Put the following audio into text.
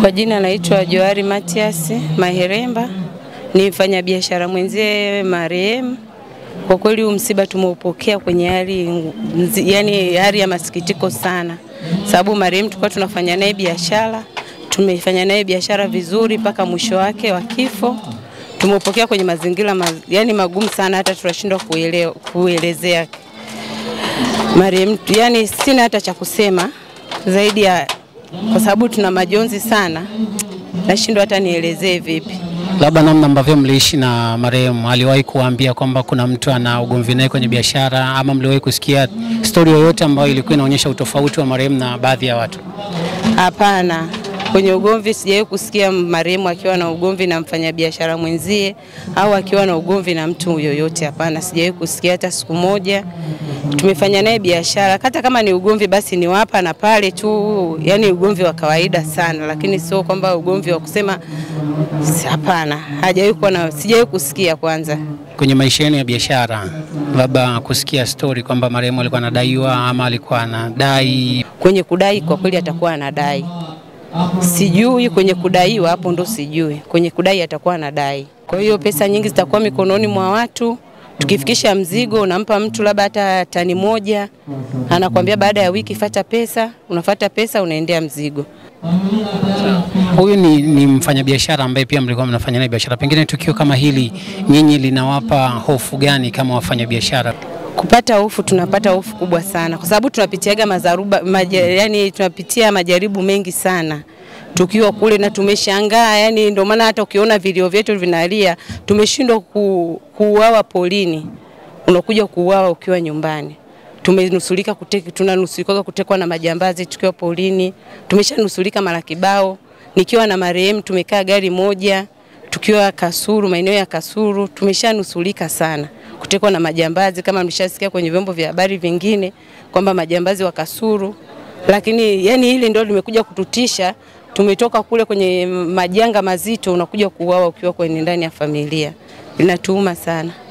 Kwa jina naitwa Johari Matias Maheremba, ni mfanyabiashara mwenzie marehemu. Kwa kweli msiba tumeupokea kwenye hali hali ya masikitiko sana. Sababu marehemu tulikuwa tunafanya naye biashara, tumefanya naye biashara vizuri mpaka mwisho wake wa kifo. Tumepokea kwenye mazingira magumu sana, hata tunashindwa kuelezea. Marehemu sina hata cha kusema zaidi ya, kwa sababu tuna majonzi sana, nashindwa hata nielezee vipi. Labda namna ambavyo mliishi na marehemu, aliwahi kuambia kwamba kuna mtu ana ugomvi naye kwenye biashara, ama mliwahi kusikia story yoyote ambayo ilikuwa inaonyesha utofauti wa marehemu na baadhi ya watu? Hapana, kwenye ugomvi sijawahi kusikia marehemu akiwa na ugomvi na mfanyabiashara mwenzie au akiwa na ugomvi na mtu yoyote. Hapana, sijawahi kusikia hata siku moja. Tumefanya naye biashara, hata kama ni ugomvi basi ni wapa na pale tu, ugomvi wa kawaida sana, lakini sio kwamba ugomvi wa kusema. Hapana, hajawahi kuwa na, sijawahi kusikia kwanza. Kwenye maisha yenu ya biashara, labda kusikia story kwamba marehemu alikuwa anadaiwa ama alikuwa anadai? Kwenye kudai kwa kweli atakuwa anadai. Sijui kwenye kudaiwa, hapo ndo sijui. Kwenye kudai atakuwa anadai. Kwa hiyo pesa nyingi zitakuwa mikononi mwa watu. Tukifikisha mzigo unampa mtu labda hata tani moja, anakuambia baada ya wiki fuata pesa, unafuata pesa unaendea mzigo. Huyu ni mfanyabiashara ambaye pia mlikuwa mnafanya naye biashara. Pengine tukio kama hili nyinyi linawapa hofu gani kama wafanyabiashara? Kupata hofu, tunapata hofu kubwa sana kwa sababu tunapitiaga tunapitia majaribu mengi sana tukiwa kule, na tumeshangaa, ndio maana hata ukiona video vyetu vinalia, tumeshindwa kuuawa polini, unakuja kuuawa ukiwa nyumbani. Tumenusulika tunanusulika kutekwa na majambazi tukiwa polini, tumeshanusulika mara kibao. Nikiwa na marehemu tumekaa gari moja tukiwa Kasuru, maeneo ya Kasuru, tumeshanusulika sana kutekwa na majambazi, kama mlishasikia kwenye vyombo vya habari vingine kwamba majambazi wa Kasuru. Lakini hili ndio limekuja kututisha. Tumetoka kule kwenye majanga mazito, unakuja kuuawa ukiwa kwenye ndani ya familia. Inatuuma sana.